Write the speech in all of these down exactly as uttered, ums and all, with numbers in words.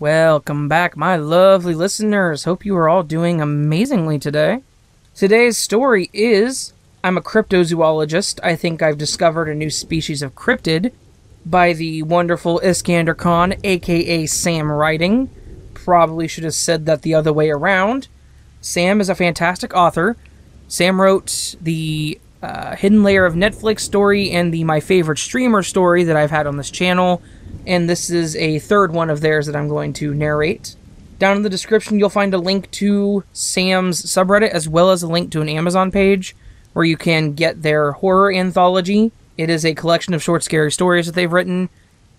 Welcome back, my lovely listeners. Hope you are all doing amazingly today. Today's story is, I'm a cryptozoologist. I think I've discovered a new species of cryptid by the wonderful Iskander Khan, aka Sam Riding. Probably should have said that the other way around. Sam is a fantastic author. Sam wrote the uh, Hidden Layer of Netflix story and the My Favorite Streamer story that I've had on this channel, and this is a third one of theirs that I'm going to narrate. Down in the description, you'll find a link to Sam's subreddit, as well as a link to an Amazon page where you can get their horror anthology. It is a collection of short, scary stories that they've written,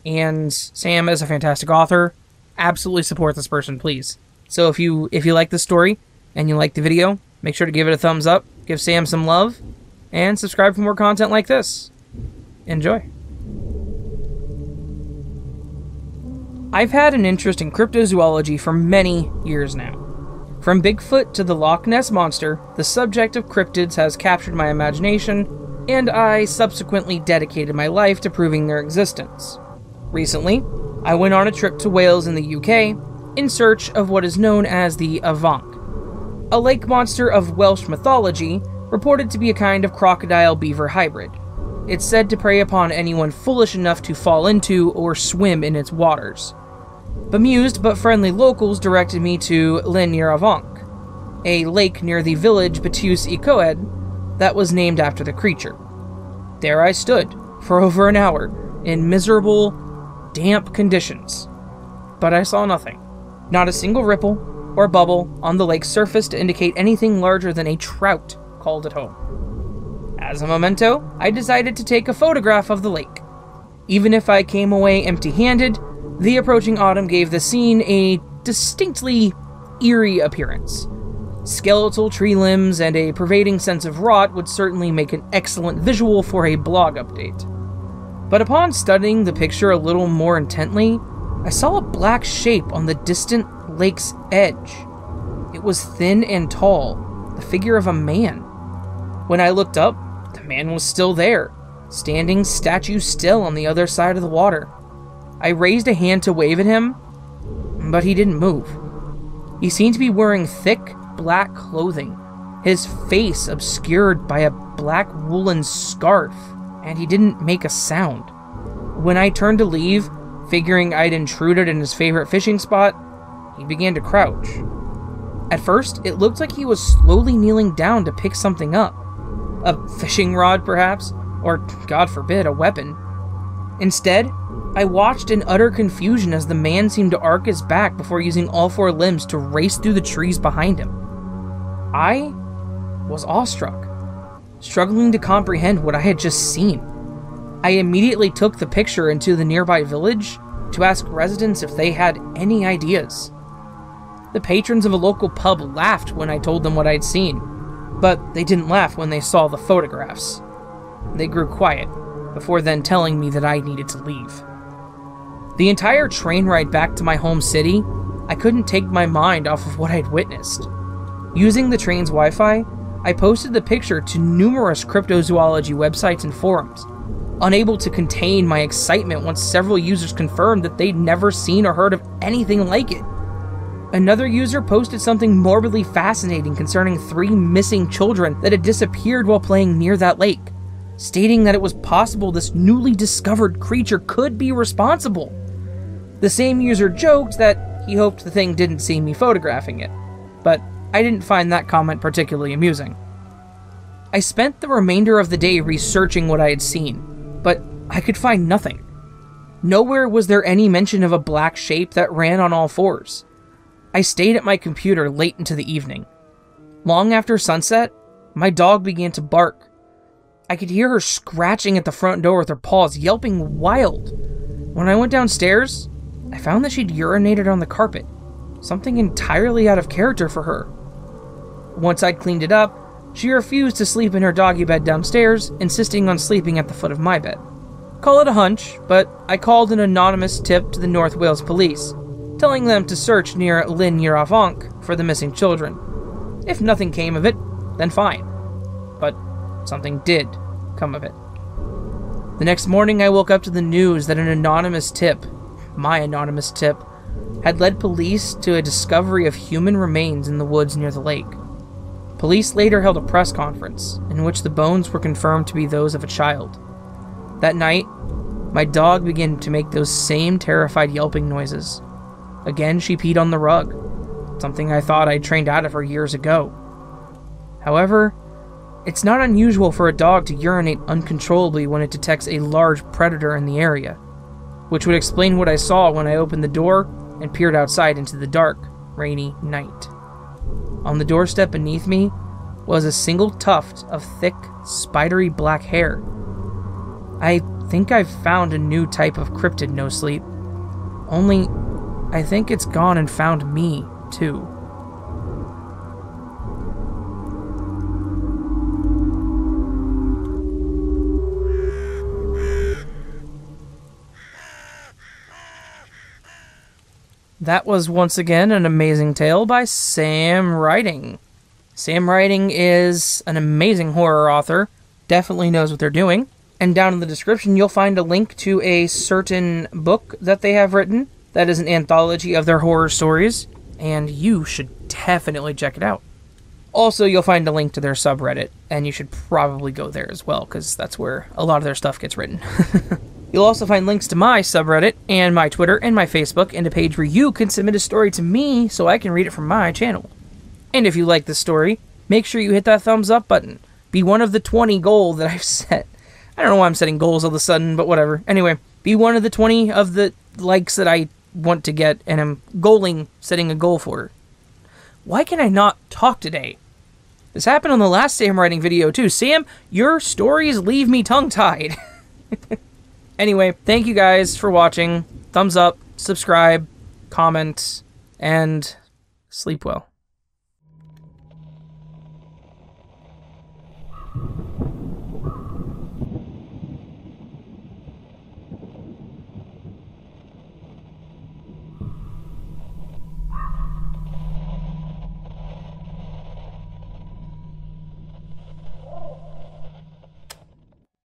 and Sam is a fantastic author. Absolutely support this person, please. So if you if you like this story and you like the video, make sure to give it a thumbs up, give Sam some love, and subscribe for more content like this. Enjoy. I've had an interest in cryptozoology for many years now. From Bigfoot to the Loch Ness Monster, the subject of cryptids has captured my imagination, and I subsequently dedicated my life to proving their existence. Recently, I went on a trip to Wales in the U K in search of what is known as the Avanc, a lake monster of Welsh mythology reported to be a kind of crocodile-beaver hybrid. It's said to prey upon anyone foolish enough to fall into or swim in its waters. Bemused but friendly locals directed me to Llyn yr Afanc, a lake near the village Bettws-y-coed that was named after the creature. There I stood for over an hour in miserable, damp conditions, but I saw nothing. Not a single ripple or bubble on the lake's surface to indicate anything larger than a trout called at home. As a memento, I decided to take a photograph of the lake. Even if I came away empty-handed, the approaching autumn gave the scene a distinctly eerie appearance. Skeletal tree limbs and a pervading sense of rot would certainly make an excellent visual for a blog update. But upon studying the picture a little more intently, I saw a black shape on the distant lake's edge. It was thin and tall, the figure of a man. When I looked up, the man was still there, standing statue still on the other side of the water. I raised a hand to wave at him, but he didn't move. He seemed to be wearing thick, black clothing, his face obscured by a black woolen scarf, and he didn't make a sound. When I turned to leave, figuring I'd intruded in his favorite fishing spot, he began to crouch. At first, it looked like he was slowly kneeling down to pick something up. A fishing rod, perhaps, or, God forbid, a weapon. Instead, I watched in utter confusion as the man seemed to arc his back before using all four limbs to race through the trees behind him. I was awestruck, struggling to comprehend what I had just seen. I immediately took the picture into the nearby village to ask residents if they had any ideas. The patrons of a local pub laughed when I told them what I'd seen, but they didn't laugh when they saw the photographs. They grew quiet, before then telling me that I needed to leave. The entire train ride back to my home city, I couldn't take my mind off of what I'd witnessed. Using the train's Wi-Fi, I posted the picture to numerous cryptozoology websites and forums, unable to contain my excitement once several users confirmed that they'd never seen or heard of anything like it. Another user posted something morbidly fascinating concerning three missing children that had disappeared while playing near that lake, stating that it was possible this newly discovered creature could be responsible. The same user joked that he hoped the thing didn't see me photographing it, but I didn't find that comment particularly amusing. I spent the remainder of the day researching what I had seen, but I could find nothing. Nowhere was there any mention of a black shape that ran on all fours. I stayed at my computer late into the evening. Long after sunset, my dog began to bark. I could hear her scratching at the front door with her paws, yelping wild. When I went downstairs, I found that she'd urinated on the carpet, something entirely out of character for her. Once I'd cleaned it up, she refused to sleep in her doggy bed downstairs, insisting on sleeping at the foot of my bed. Call it a hunch, but I called an anonymous tip to the North Wales police, telling them to search near Llyn yr Afanc for the missing children. If nothing came of it, then fine. But something did come of it. The next morning I woke up to the news that an anonymous tip, my anonymous tip, had led police to a discovery of human remains in the woods near the lake. Police later held a press conference, in which the bones were confirmed to be those of a child. That night, my dog began to make those same terrified yelping noises. Again, she peed on the rug, something I thought I'd trained out of her years ago. However, it's not unusual for a dog to urinate uncontrollably when it detects a large predator in the area, which would explain what I saw when I opened the door and peered outside into the dark, rainy night. On the doorstep beneath me was a single tuft of thick, spidery black hair. I think I've found a new type of cryptid, No Sleep. Only, I think it's gone and found me, too. That was once again an amazing tale by Sam Riding. Sam Riding is an amazing horror author, definitely knows what they're doing. And down in the description you'll find a link to a certain book that they have written that is an anthology of their horror stories, and you should definitely check it out. Also, you'll find a link to their subreddit, and you should probably go there as well, because that's where a lot of their stuff gets written. You'll also find links to my subreddit and my Twitter and my Facebook and a page where you can submit a story to me so I can read it from my channel. And if you like this story, make sure you hit that thumbs up button. Be one of the twenty goal that I've set. I don't know why I'm setting goals all of a sudden, but whatever. Anyway, be one of the twenty of the likes that I want to get, and I'm goaling, setting a goal for. Why can I not talk today? This happened on the last Sam Riding video too. Sam, your stories leave me tongue-tied. Anyway, thank you guys for watching. Thumbs up, subscribe, comment, and sleep well.